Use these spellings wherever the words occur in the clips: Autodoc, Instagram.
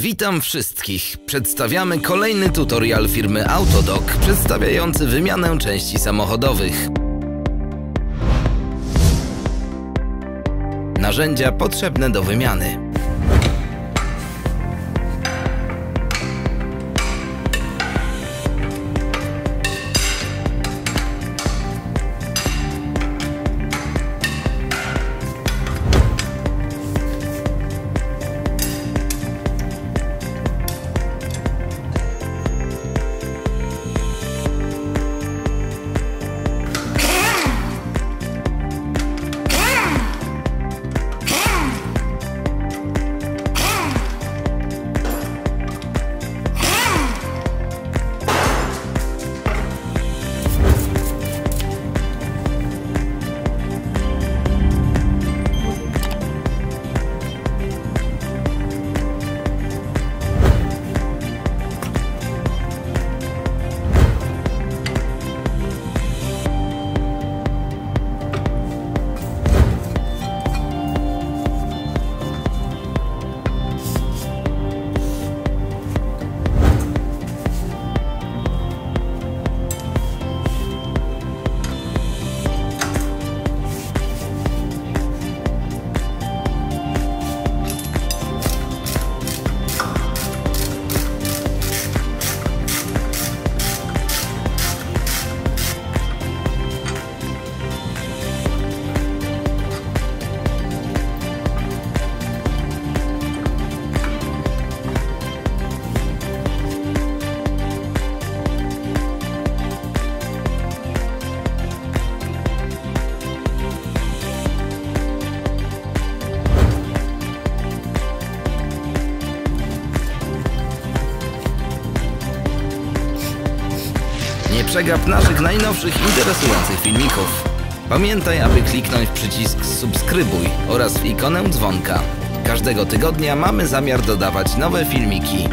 Witam wszystkich! Przedstawiamy kolejny tutorial firmy Autodoc przedstawiający wymianę części samochodowych. Narzędzia potrzebne do wymiany. Nie przegap naszych najnowszych interesujących filmików. Pamiętaj, aby kliknąć przycisk subskrybuj oraz w ikonę dzwonka. Każdego tygodnia mamy zamiar dodawać nowe filmiki.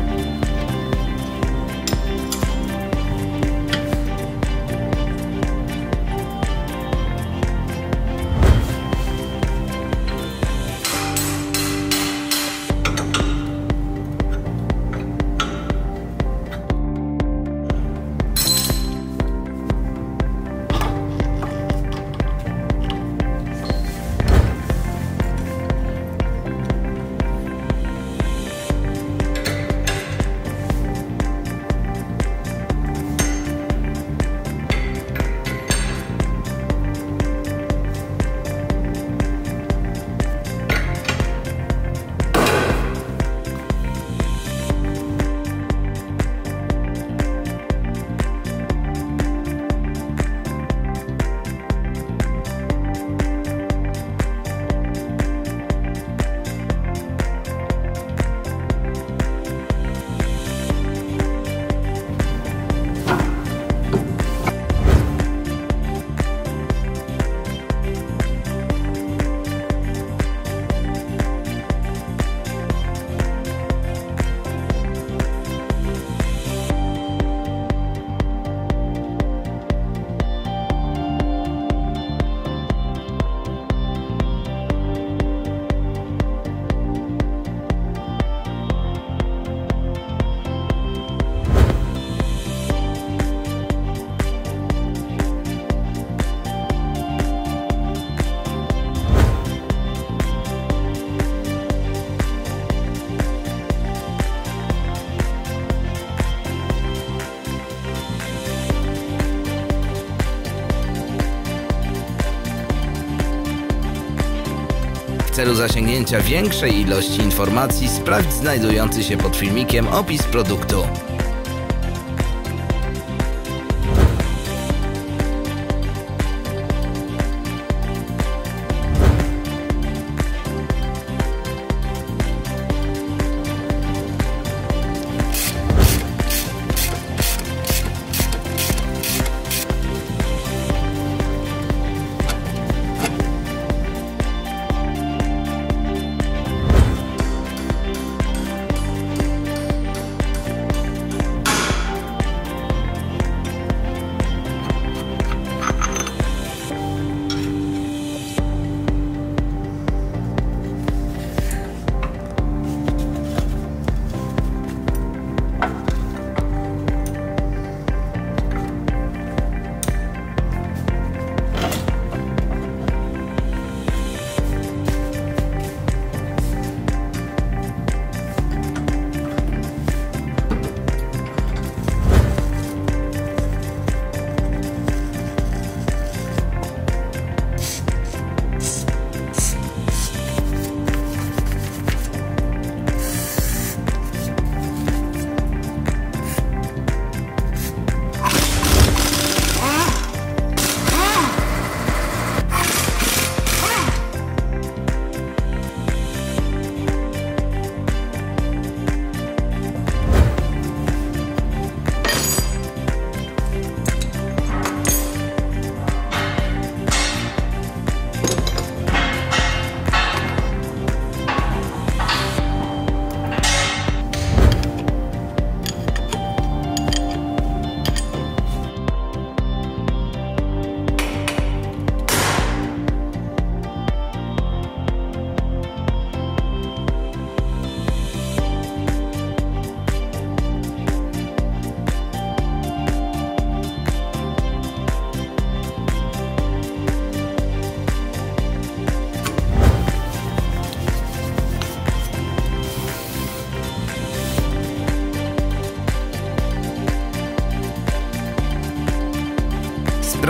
W celu zasięgnięcia większej ilości informacji sprawdź znajdujący się pod filmikiem opis produktu.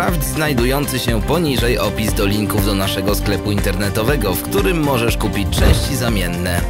sprawdź znajdujący się poniżej opis do linków do naszego sklepu internetowego, w którym możesz kupić części zamienne.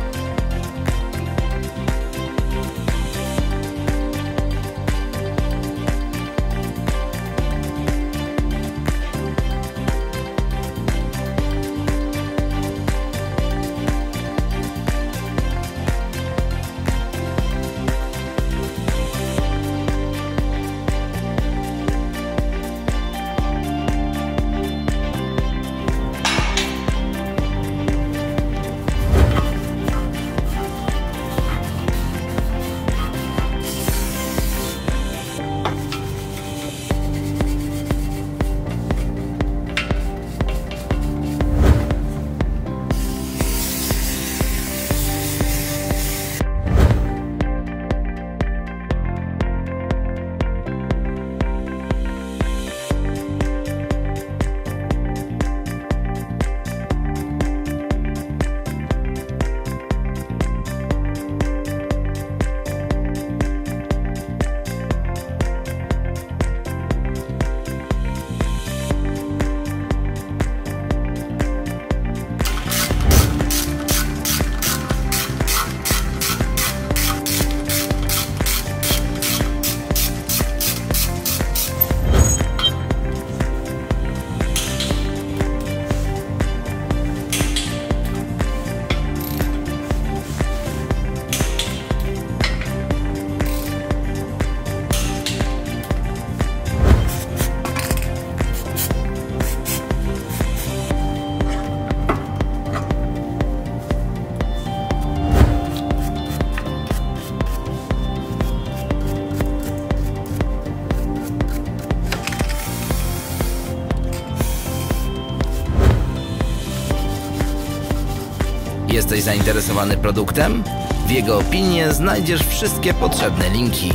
Jesteś zainteresowany produktem? W jego opinie znajdziesz wszystkie potrzebne linki.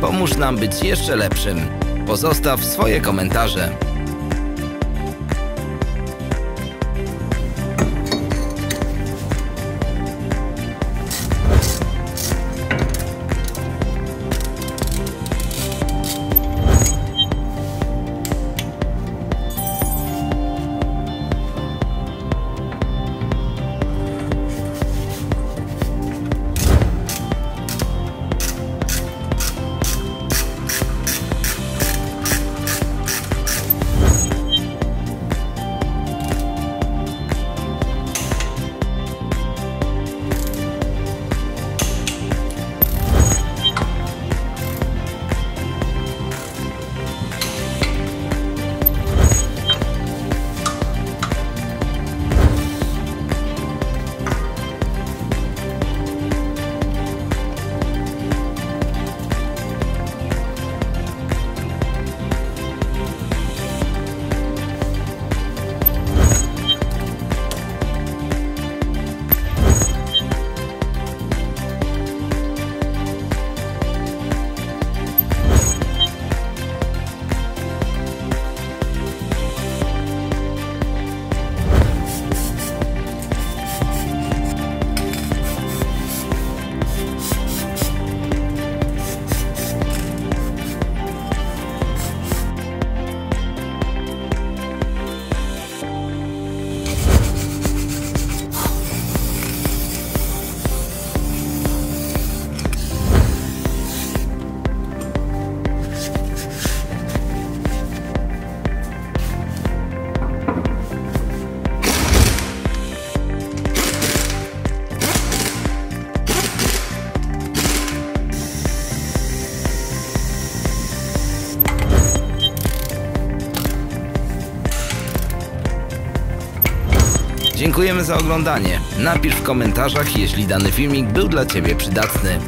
Pomóż nam być jeszcze lepszym. Pozostaw swoje komentarze. Dziękujemy za oglądanie. Napisz w komentarzach, jeśli dany filmik był dla Ciebie przydatny.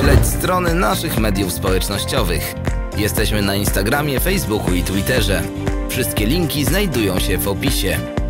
Śledź strony naszych mediów społecznościowych. Jesteśmy na Instagramie, Facebooku i Twitterze. Wszystkie linki znajdują się w opisie.